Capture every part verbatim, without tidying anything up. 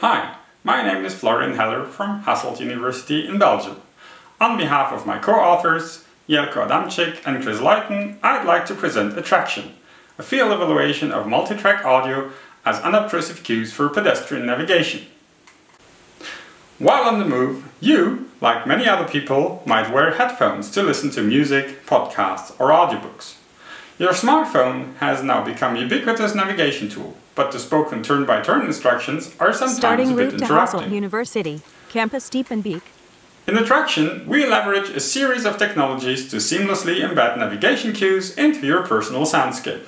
Hi, my name is Florian Heller from Hasselt University in Belgium. On behalf of my co-authors, Jelco Adamczyk and Kris Luyten, I'd like to present Attracktion, a field evaluation of multi-track audio as unobtrusive cues for pedestrian navigation. While on the move, you, like many other people, might wear headphones to listen to music, podcasts or audiobooks. Your smartphone has now become a ubiquitous navigation tool, but the spoken turn-by-turn instructions are sometimes Starting a bit route interrupting. Starting University, Campus Diepenbeek. In Attracktion, we leverage a series of technologies to seamlessly embed navigation cues into your personal soundscape.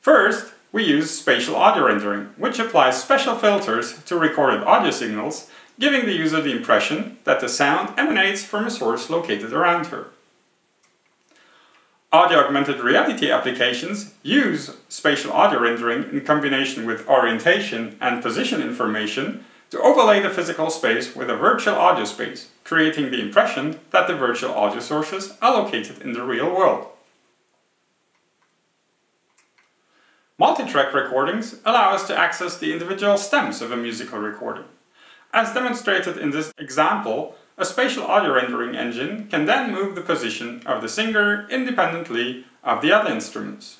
First, we use spatial audio rendering, which applies special filters to recorded audio signals, giving the user the impression that the sound emanates from a source located around her. Audio-augmented reality applications use spatial audio rendering in combination with orientation and position information to overlay the physical space with a virtual audio space, creating the impression that the virtual audio sources are located in the real world. Multitrack recordings allow us to access the individual stems of a musical recording. As demonstrated in this example, a spatial audio rendering engine can then move the position of the singer independently of the other instruments.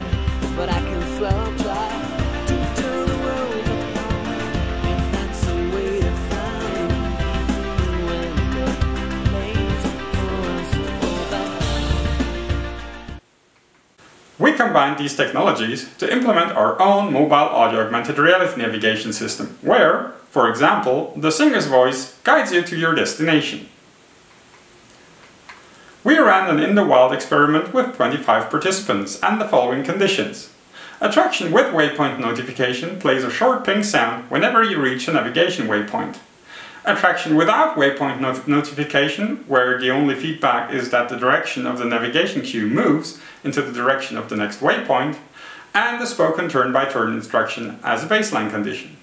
But I can float right deep down the road. That's a way to find when the place for us to fall back. We combine these technologies to implement our own mobile audio augmented reality navigation system, where, for example, the singer's voice guides you to your destination. We ran an in-the-wild experiment with twenty-five participants and the following conditions. Attracktion with waypoint notification plays a short ping sound whenever you reach a navigation waypoint. Attracktion without waypoint not notification, where the only feedback is that the direction of the navigation cue moves into the direction of the next waypoint, and the spoken turn-by-turn instruction as a baseline condition.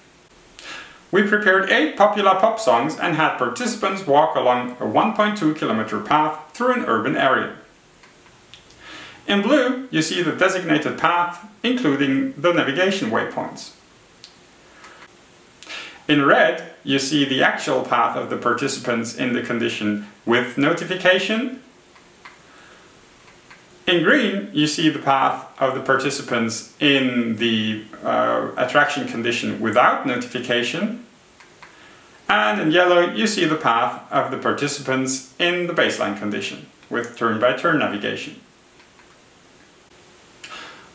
We prepared eight popular pop songs and had participants walk along a one point two kilometer path through an urban area. In blue, you see the designated path, including the navigation waypoints. In red, you see the actual path of the participants in the condition with notification. In green, you see the path of the participants in the uh, attraction condition without notification. And in yellow, you see the path of the participants in the baseline condition with turn-by-turn navigation.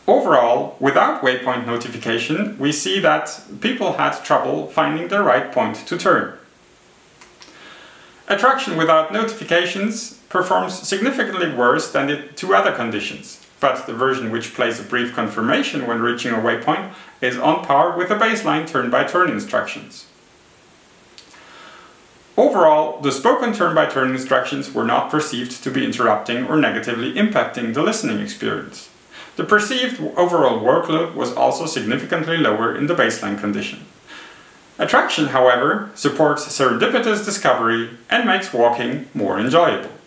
Overall, without waypoint notification, we see that people had trouble finding the right point to turn. Attraction without notifications performs significantly worse than the two other conditions, but the version which plays a brief confirmation when reaching a waypoint is on par with the baseline turn-by-turn instructions. Overall, the spoken turn-by-turn instructions were not perceived to be interrupting or negatively impacting the listening experience. The perceived overall workload was also significantly lower in the baseline condition. Attraction, however, supports serendipitous discovery and makes walking more enjoyable.